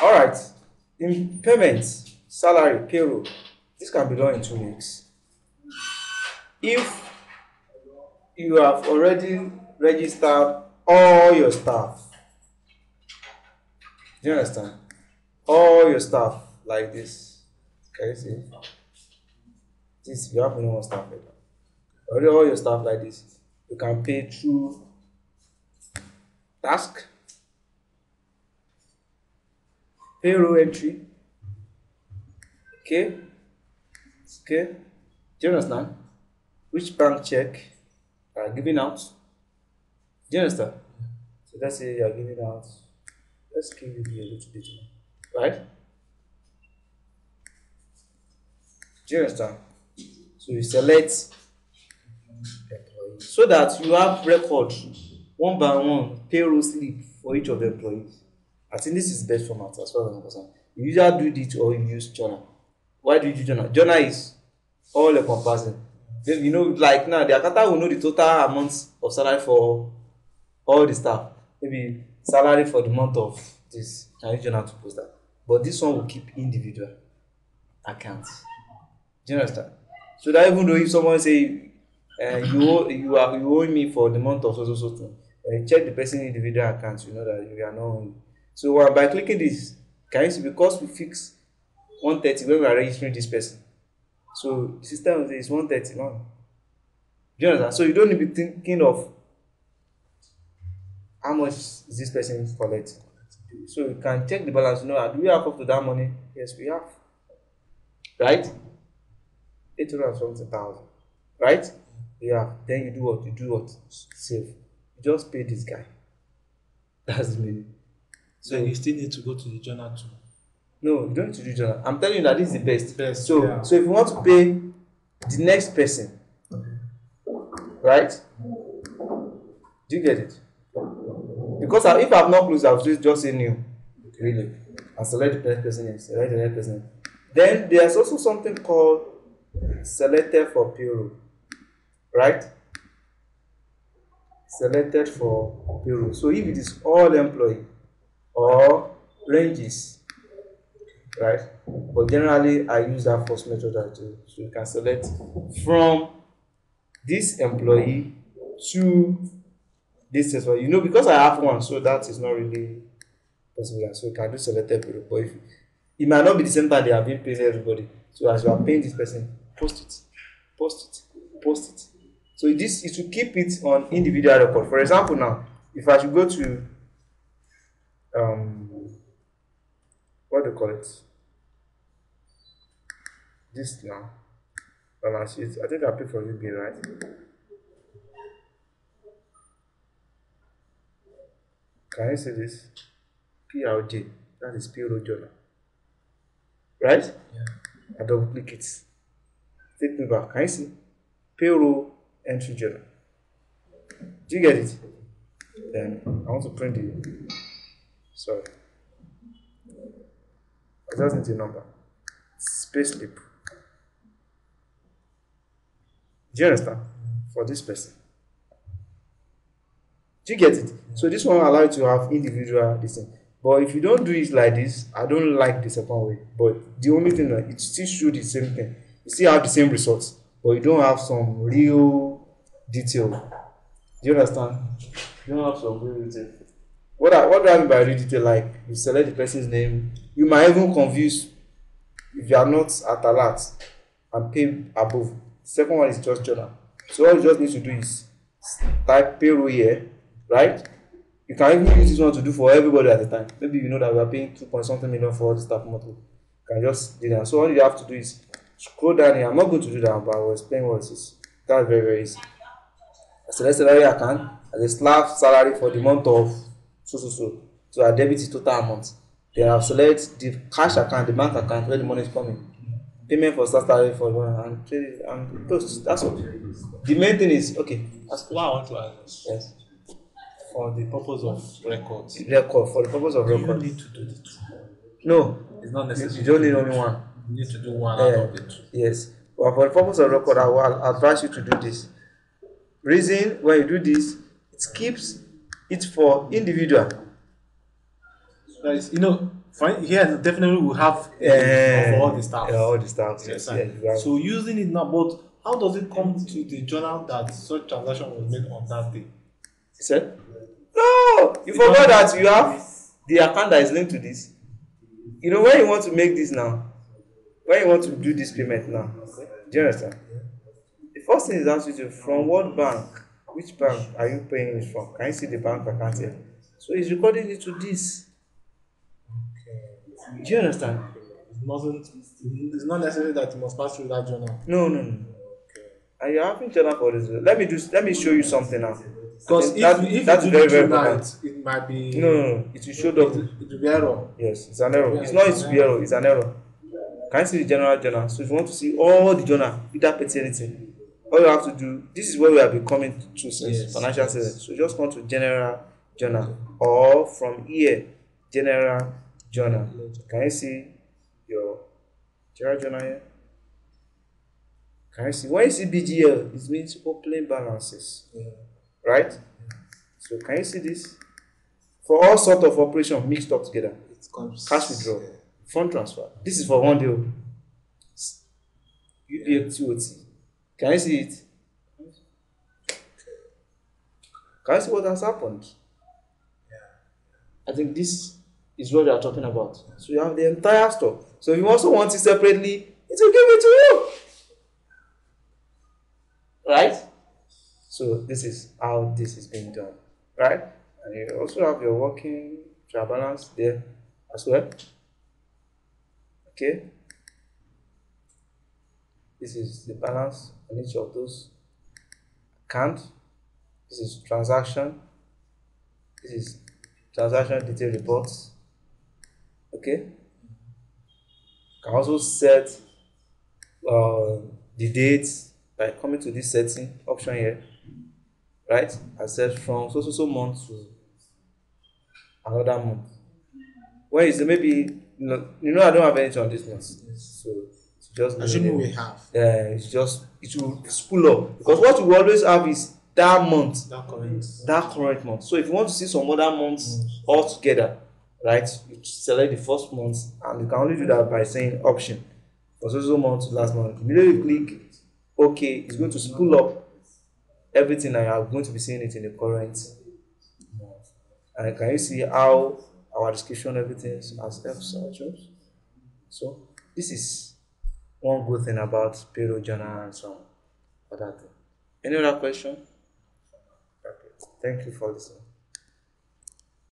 All right. In payment, salary, payroll, this can be done in 2 weeks. If you have already registered all your staff, do you understand? All your staff like this. Can you see? This, you have no more staff paper. Already all your staff like this. You can pay through task, payroll entry. Okay. Okay. Do you understand? Which bank check are giving out? Do you understand? So let's say you are giving out. Let's give you a little bit more. Right? Do you understand? So you select employee so that you have record one by one payroll slip for each of the employees. I think this is best format as far as I'm concerned. You either do it or you use journal. Why do you do journal? Journal is all the comparison. You know, like now, the accountant will know the total amount of salary for all the staff. Maybe salary for the month of this. Can you journal to post that? But this one will keep individual accounts. Do you understand? So that even though if someone say you owe me for the month of so, you check the person's individual accounts, you know that you are not owing. So by clicking this, can you see? Because we fix 130 when we are registering this person, so the system is 131. Do you understand? So you don't need to be thinking of how much is this person collecting. So you can check the balance. You know, do we have up to that money? Yes, we have. Right? 870,000. Right? Yeah. Then you do what? You do what? Save. You just pay this guy. That's the meaning. So you still need to go to the journal too. No, you don't need to do journal. I'm telling you that this is the best. So, yeah. So if you want to pay the next person, right? Do you get it? Because if I've not closed, I've just say new. Really. And select the next person. Select the next person. Then there's also something called selected for payroll, right? Selected for payroll. So if it is all employee or ranges, right? But generally, I use that first method too. So you can select from this employee to this as well. You know, because I have one, so that is not really possible. So you can do selected payroll. But if it might not be the same time they have been paying everybody. So as you are paying this person, post it, post it, post it. So this is to keep it on individual record. For example, now, if I should go to what do you call it? This now balance sheet. I think I paid for UB, right? Can you see this? PLJ. That is payroll journal. Right? Yeah. I double click it. Take me back. Can you see? Payroll entry journal. Do you get it? Then I want to print it. Sorry. I just need a number. Space slip. Do you understand? For this person. Do you get it? So this one allows you to have individual listing. But if you don't do it like this, I don't like the second way. But the only thing that it still shows the same thing. You still have the same results, but you don't have some real detail. Do you understand? You don't have some real detail. What do I mean by real detail? Like you select the person's name. You might even confuse if you are not at alert and pay above. The second one is just journal. So all you just need to do is type payroll here, right? You can even use this one to do for everybody at the time. Maybe you know that we are paying 2.something million for all the staff monthly. You can just do that. So all you have to do is scroll down here. I'm not going to do that, but I will explain what it is. That's very, very easy. I select salary account as a slab salary for the month of so. So I debit the total amount. Then I'll select the cash account, the bank account where the money is coming. Payment for salary for one and trade and post. That's all. The main thing is okay. That's what I want to ask this. Yes. For the purpose of records. For the purpose of records. You don't need to do the two. No. It's not necessary. You don't need only one. You need to do one out of the two. Yes. Well, for the purpose of record, I will advise you to do this. Reason when you do this, it keeps it for individual. You know, Yeah, definitely we have for all the staff. Yeah, all the staff. Yes. So using it now, but how does it come to the journal that such transaction was made on that day? Sir? No, you forgot that you have the account that is linked to this. You know when you want to make this now, when you want to do this payment now. Do you understand? The first thing is asked you to from what bank, which bank are you paying it from? Can you see the bank account here? So it's recording it to this. Do you understand? It's not necessary that you must pass through that journal. No. Okay. And you're having journal for this. Let me show you something now. Because if you do very important. It might be no. It will show up. It will be error. Yes, it's an error. It's an error. Can you see the general journal? So if you want to see all the journal without paying anything, all you have to do. This is what we have been coming to since financial service. So just come to general journal or from here general journal. Can you see your general journal here? Can you see when you see BGL? It means opening balances. Yeah. Right? So can you see this? For all sort of operations mixed up together. It comes cash withdrawal, fund transfer. This is for one deal. UPF TOT. Can you see it? Can you see what has happened? I think this is what we are talking about. So you have the entire stock. So if you also want it separately, it will give it to you. Right? So this is how this is being done, right? And you also have your working trial balance there as well. Okay. This is the balance on each of those accounts. This is transaction. This is transaction detail reports. Okay. You can also set the dates by coming to this setting option here. Right? I said from so month to another month. Where is it? Maybe I don't have anything on this month. Yes. So it's just assuming we have. Yeah, it's just it will spool up because what you always have is that month. That current month. So if you want to see some other months all together, right? You select the first month and you can only do that by saying option. For so month to last month. Immediately you click okay, it's going to spool up. Everything I am going to be seeing it in the current month. And can you see how our description everything has helped jobs? So this is one good thing about payroll journal and some other thing. Any other question? Okay. Thank you for listening.